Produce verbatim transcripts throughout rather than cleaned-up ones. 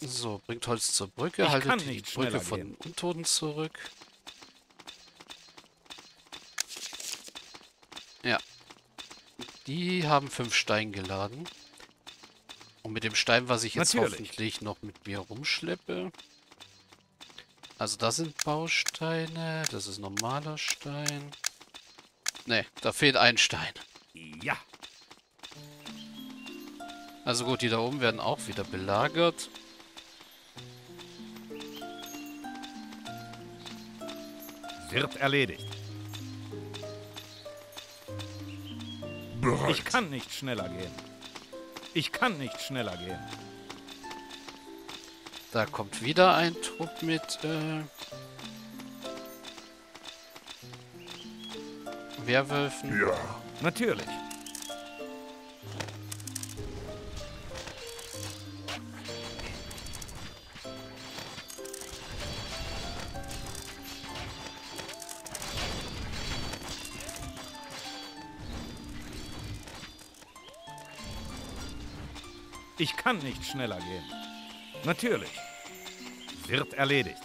So, bringt Holz zur Brücke, ich haltet die Brücke von gehen. Untoten zurück. Ja. Die haben fünf Steine geladen. Und mit dem Stein, was ich jetzt Natürlich. hoffentlich noch mit mir rumschleppe. Also das sind Bausteine, das ist normaler Stein. Ne, da fehlt ein Stein. Ja. Also gut, die da oben werden auch wieder belagert. Wird erledigt. Bereit. Ich kann nicht schneller gehen. Ich kann nicht schneller gehen. Da kommt wieder ein Trupp mit... Äh, Werwölfen. Ja. Natürlich. Ich kann nicht schneller gehen. Natürlich. Wird erledigt.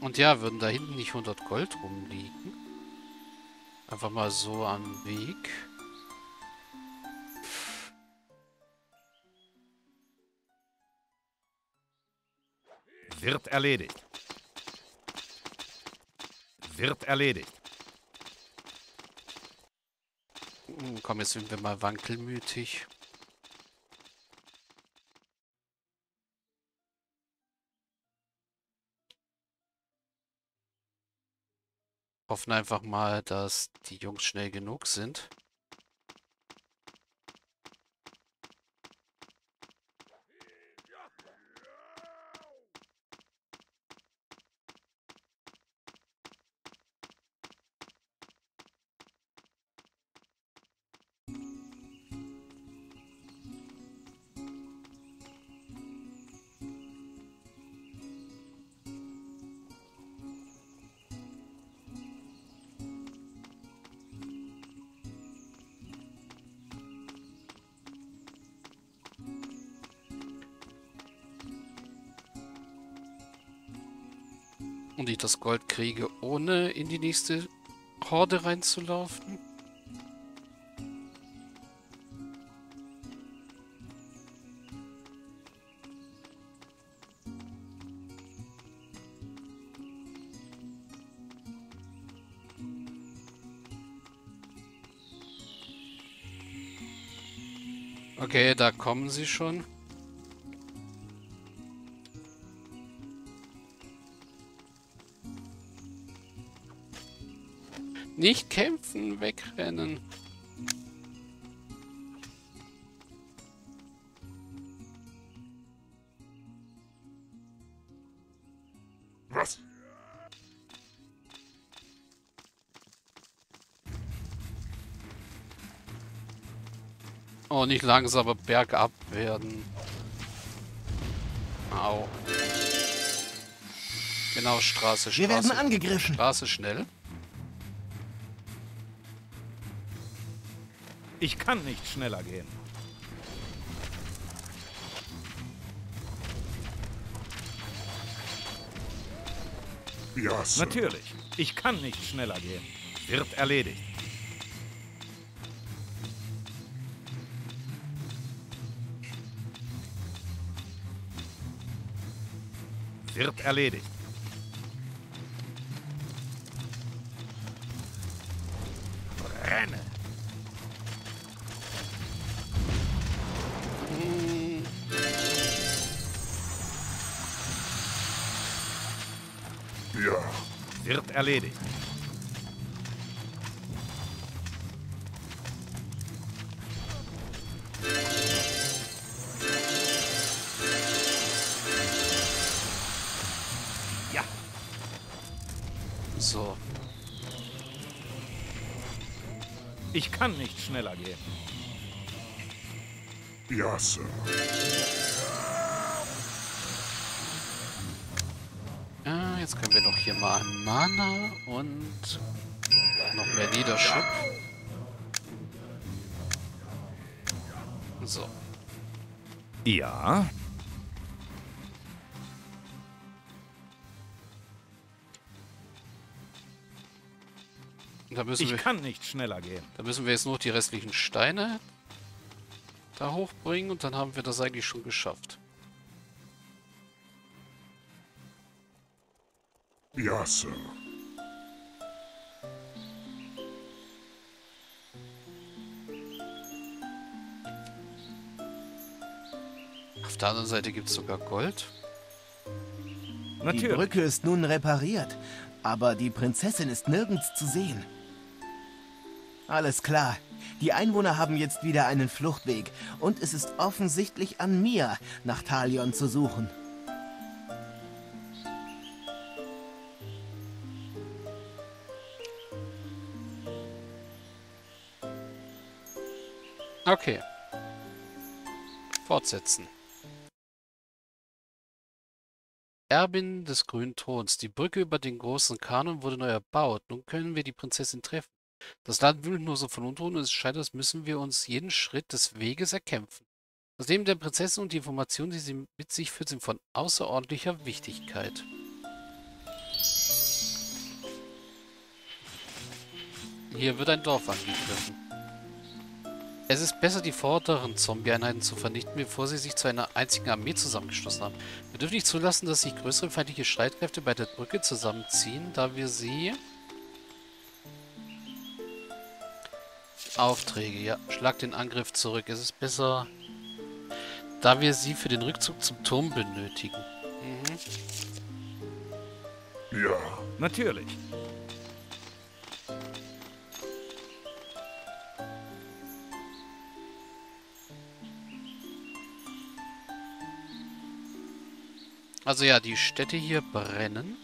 Und ja, würden da hinten nicht hundert Gold rumliegen? Einfach mal so am Weg. Wird erledigt. Wird erledigt. Komm, jetzt sind wir mal wankelmütig. Hoffen einfach mal, dass die Jungs schnell genug sind. Und ich das Gold kriege, ohne in die nächste Horde reinzulaufen. Okay, da kommen sie schon. Nicht kämpfen, wegrennen. Was? Oh, nicht langsam, aber bergab werden. Au. Genau, Straße, Straße. Wir werden angegriffen. Straße, schnell. Ich kann nicht schneller gehen. Ja, Sir. Natürlich. Ich kann nicht schneller gehen. Wird erledigt. Wird erledigt. Wird erledigt. Ja. So. Ich kann nicht schneller gehen. Ja, Sir. Jetzt können wir noch hier mal Mana und noch mehr Niederschub. So. Ja. Da müssen ich wir, kann nicht schneller gehen. Da müssen wir jetzt noch die restlichen Steine da hochbringen und dann haben wir das eigentlich schon geschafft. Ja, Sir. Auf der anderen Seite gibt es sogar Gold. Natürlich. Die Brücke ist nun repariert, aber die Prinzessin ist nirgends zu sehen. Alles klar. Die Einwohner haben jetzt wieder einen Fluchtweg und es ist offensichtlich an mir, nach Talion zu suchen. Okay. Fortsetzen. Erbin des grünen Throns. Die Brücke über den großen Kanon wurde neu erbaut. Nun können wir die Prinzessin treffen. Das Land wühlt nur so von unten und es scheint, als müssen wir uns jeden Schritt des Weges erkämpfen. Das Leben der Prinzessin und die Informationen, die sie mit sich führt, sind von außerordentlicher Wichtigkeit. Hier wird ein Dorf angegriffen. Es ist besser, die vorderen Zombie-Einheiten zu vernichten, bevor sie sich zu einer einzigen Armee zusammengeschlossen haben. Wir dürfen nicht zulassen, dass sich größere feindliche Streitkräfte bei der Brücke zusammenziehen, da wir sie... Aufträge, ja. Schlag den Angriff zurück. Es ist besser, da wir sie für den Rückzug zum Turm benötigen. Mhm. Ja, natürlich. Also ja, die Städte hier brennen.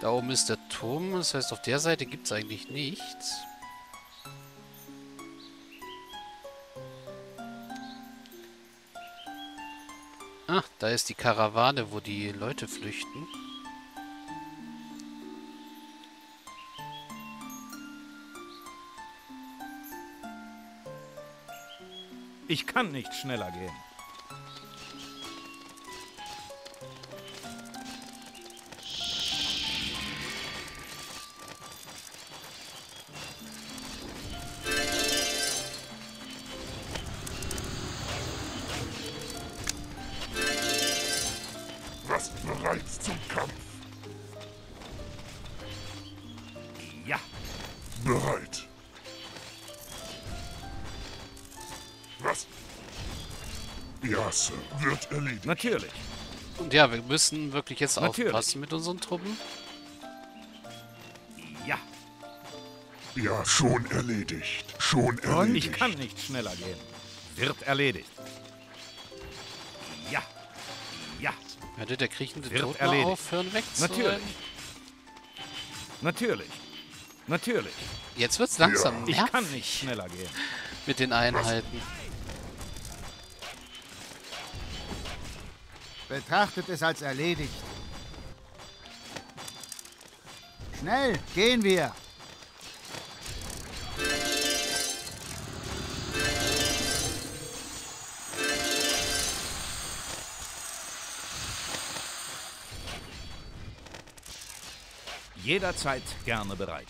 Da oben ist der Turm, das heißt, auf der Seite gibt es eigentlich nichts. Ah, da ist die Karawane, wo die Leute flüchten. Ich kann nicht schneller gehen. Natürlich. Und ja, wir müssen wirklich jetzt Natürlich. aufpassen mit unseren Truppen. Ja. Ja, schon erledigt. Schon erledigt. Und ich kann nicht schneller gehen. Wird erledigt. Ja. Ja. Könnte der kriechende Tod mal aufhören wegzurennen? Natürlich. Natürlich. Natürlich. Jetzt wird's langsam nervig. Ich kann nicht schneller gehen. Mit den Einheiten. Was? Betrachtet es als erledigt. Schnell, gehen wir! Jederzeit gerne bereit.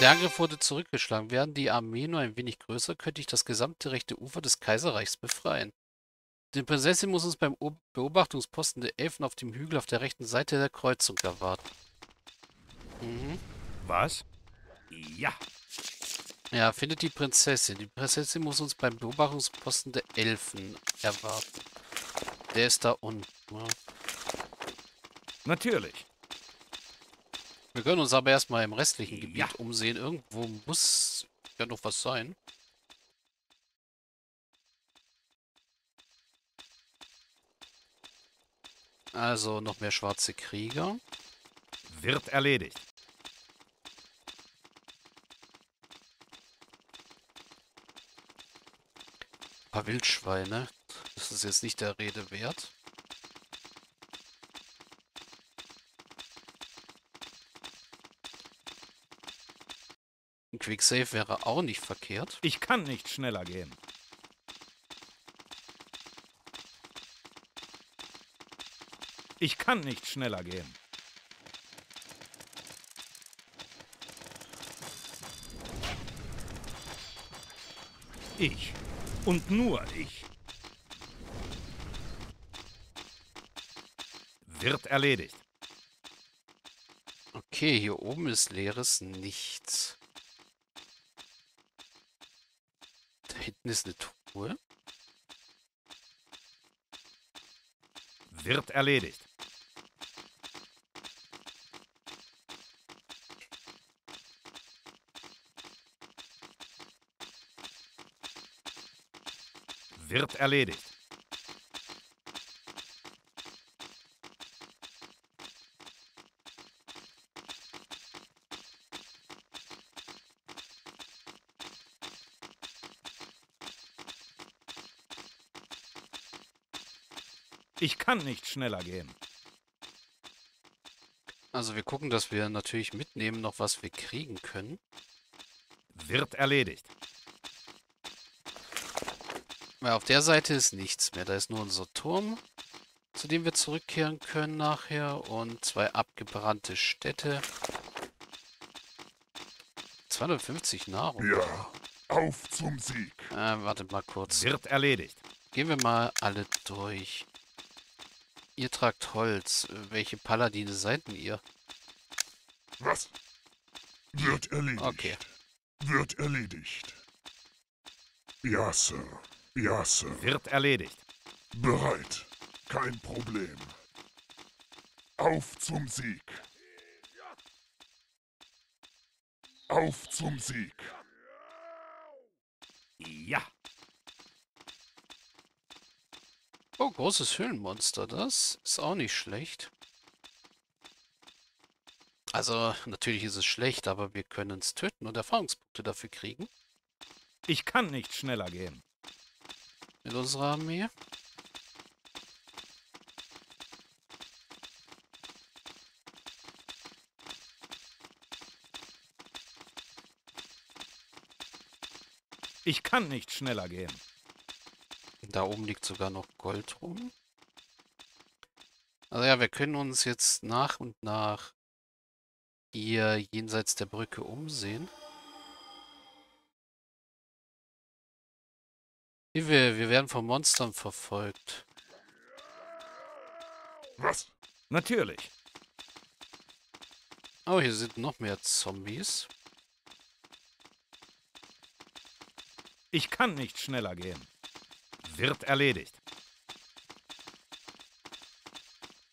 Der Angriff wurde zurückgeschlagen. Wären die Armeen nur ein wenig größer, könnte ich das gesamte rechte Ufer des Kaiserreichs befreien. Die Prinzessin muss uns beim Beobachtungsposten der Elfen auf dem Hügel auf der rechten Seite der Kreuzung erwarten. Mhm. Was? Ja. Ja, findet die Prinzessin. Die Prinzessin muss uns beim Beobachtungsposten der Elfen erwarten. Der ist da unten. Ja. Natürlich. Wir können uns aber erstmal im restlichen Gebiet ja. umsehen. Irgendwo muss ja noch was sein. Also noch mehr schwarze Krieger. Wird erledigt. Ein paar Wildschweine. Das ist jetzt nicht der Rede wert. Ein Quicksave wäre auch nicht verkehrt. Ich kann nicht schneller gehen. Ich kann nicht schneller gehen. Ich. Und nur ich. Wird erledigt. Okay, hier oben ist leeres Nichts. Da hinten ist eine Truhe. Wird erledigt. Wird erledigt. Ich kann nicht schneller gehen. Also wir gucken, dass wir natürlich mitnehmen noch, was wir kriegen können. Wird erledigt. Weil auf der Seite ist nichts mehr. Da ist nur unser Turm, zu dem wir zurückkehren können nachher. Und zwei abgebrannte Städte. zweihundertfünfzig Nahrung. Ja, auf zum Sieg. Äh, wartet mal kurz. Wird erledigt. Gehen wir mal alle durch. Ihr tragt Holz. Welche Paladine seid denn ihr? Was? Wird erledigt. Okay. Wird erledigt. Ja, Sir. Ja, Sir. Wird erledigt. Bereit. Kein Problem. Auf zum Sieg. Auf zum Sieg. Ja. Oh, großes Höhlenmonster. Das ist auch nicht schlecht. Also, natürlich ist es schlecht, aber wir können es töten und Erfahrungspunkte dafür kriegen. Ich kann nicht schneller gehen. Mit unserer Armee. Ich kann nicht schneller gehen. Da oben liegt sogar noch Gold rum. Also ja, wir können uns jetzt nach und nach hier jenseits der Brücke umsehen. Wir, wir werden von Monstern verfolgt. Was? Natürlich. Oh, hier sind noch mehr Zombies. Ich kann nicht schneller gehen. Wird erledigt.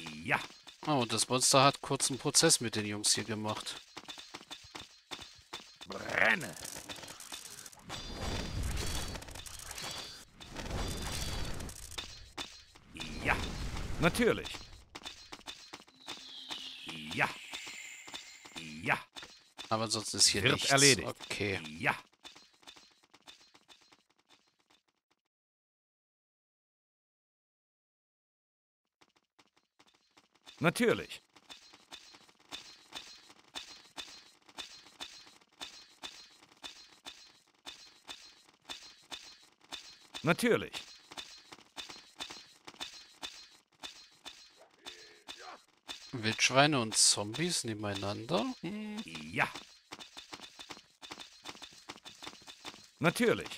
Ja. Oh, und das Monster hat kurzen Prozess mit den Jungs hier gemacht. Brenne. Natürlich. Ja. Ja. Aber sonst ist hier nichts. Wird erledigt. Okay. Ja. Natürlich. Natürlich. Wildschweine und Zombies nebeneinander? Hm. Ja. Natürlich.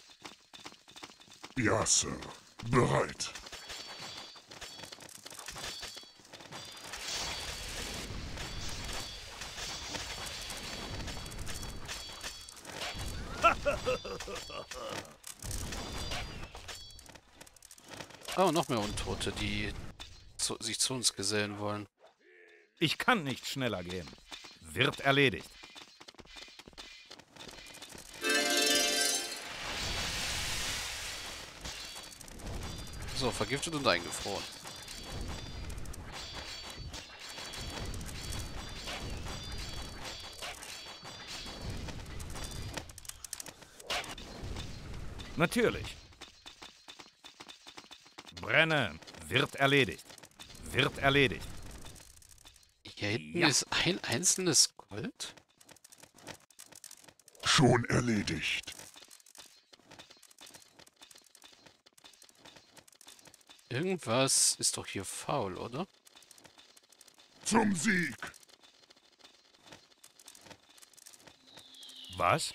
Ja, Sir. Bereit. Oh, noch mehr Untote, die zu, sich zu uns gesellen wollen. Ich kann nicht schneller gehen. Wird erledigt. So, vergiftet und eingefroren. Natürlich. Brenne. Wird erledigt. Wird erledigt. Hier hinten ja. ist ein einzelnes Gold. Schon erledigt. Irgendwas ist doch hier faul, oder? Zum Sieg! Was?